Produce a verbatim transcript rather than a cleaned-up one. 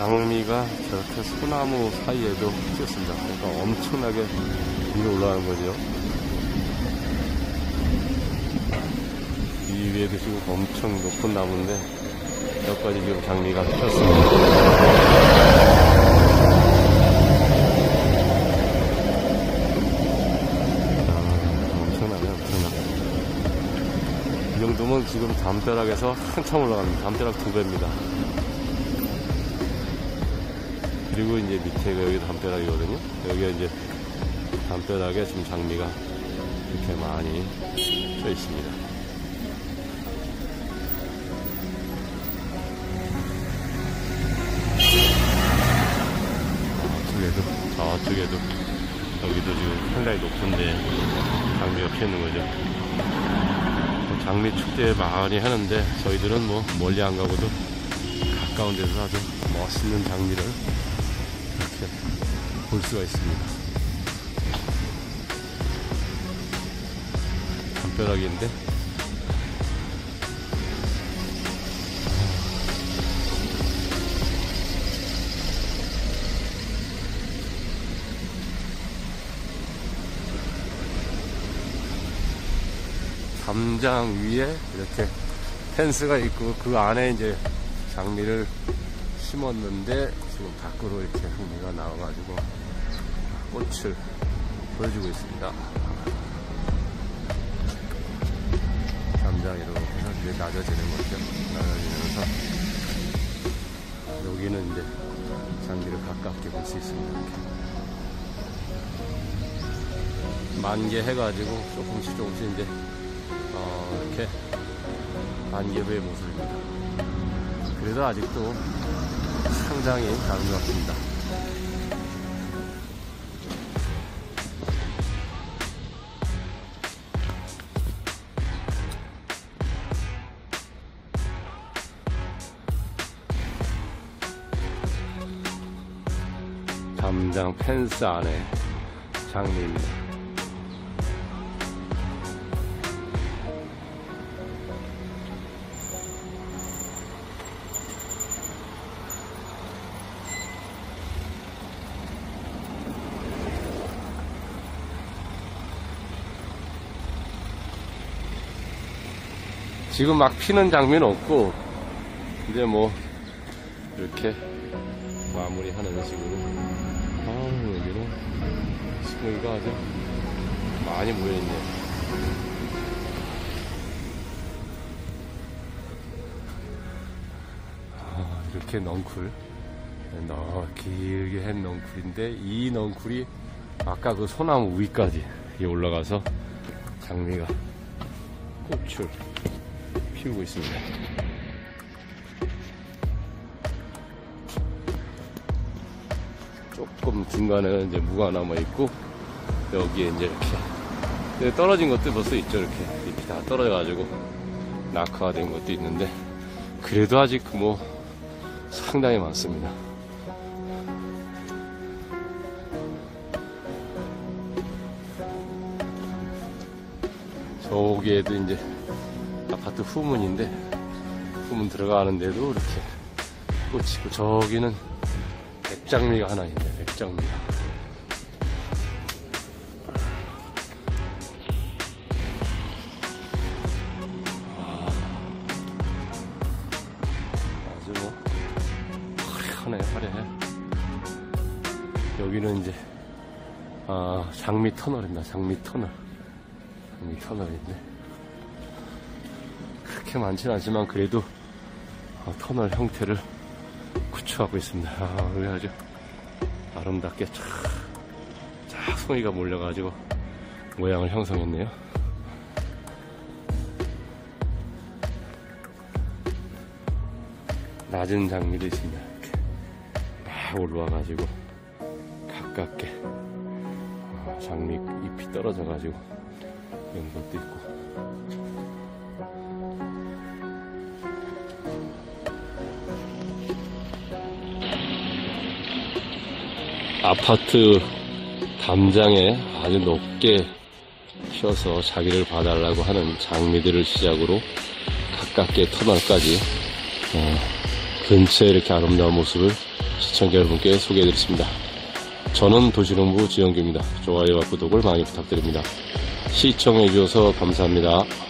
장미가 저렇게 소나무 사이에도 피었습니다. 그러니까 엄청나게 위로 올라가는 거죠. 이 위에도 지금 엄청 높은 나무인데 여기까지 지금 장미가 피었습니다. 이 정도면 지금 담벼락에서 한참 올라갑니다. 담벼락 두 배입니다. 그리고 이제 밑에가 여기 담벼락이거든요. 여기가 이제 담벼락에 지금 장미가 이렇게 많이 펴 있습니다. 저쪽에도, 저쪽에도, 여기도 지금 상당히 높은데 장미가 피어 있는 거죠. 장미 축제 많이 하는데 저희들은 뭐 멀리 안 가고도 가까운 데서 아주 멋있는 장미를 이렇게 볼 수가 있습니다. 담벼락인데 담장 위에 이렇게 펜스가 있고 그 안에 이제 장미를 심었는데 지금 밖으로 이렇게 장미가 나와가지고 꽃을 보여주고 있습니다. 담장이 이렇게 해서 이제 낮아지는 거죠. 낮아지면서 여기는 이제 장미를 가깝게 볼 수 있습니다. 만개 해가지고 조금씩 조금씩 이제 어, 이렇게 반개부의 모습입니다. 그래도 아직도 상당히 다른 것 같습니다. 담장 펜스 안에 장미입니다. 지금 막 피는 장면은 없고 이제 뭐 이렇게 마무리하는 식으로. 아, 여기로 식물가 아주 많이 모여있네요. 아, 이렇게 넝쿨 길게 한 넝쿨인데 이 넝쿨이 아까 그 소나무 위까지 올라가서 장미가 꽃을 피우고 있습니다. 조금 중간에 이제 무가 남아 있고 여기에 이제 이렇게 떨어진 것도 벌써 있죠. 이렇게 잎이 다 떨어져가지고 낙하가 된 것도 있는데 그래도 아직 뭐 상당히 많습니다. 저기에도 이제 아파트 후문인데 후문 들어가는데도 이렇게 꽃이 있고 저기는 백장미가 하나 있네. 백장미가 아주 뭐 화려하네. 화려해. 여기는 이제 아, 장미 터널입니다. 장미 터널. 장미 터널인데 그렇게 많지는 않지만 그래도 어, 터널 형태를 구축하고 있습니다. 아, 여기 아주 아름답게 쫙, 쫙 송이가 몰려가지고 모양을 형성했네요. 낮은 장미도 있습니다. 이렇게 막 올라와가지고 가깝게 어, 장미 잎이 떨어져가지고 이런 것도 있고. 아파트 담장에 아주 높게 피어서 자기를 봐달라고 하는 장미들을 시작으로 가깝게 터널까지 어, 근처에 이렇게 아름다운 모습을 시청자 여러분께 소개해드렸습니다. 저는 도시농부 지영규입니다. 좋아요와 구독을 많이 부탁드립니다. 시청해주셔서 감사합니다.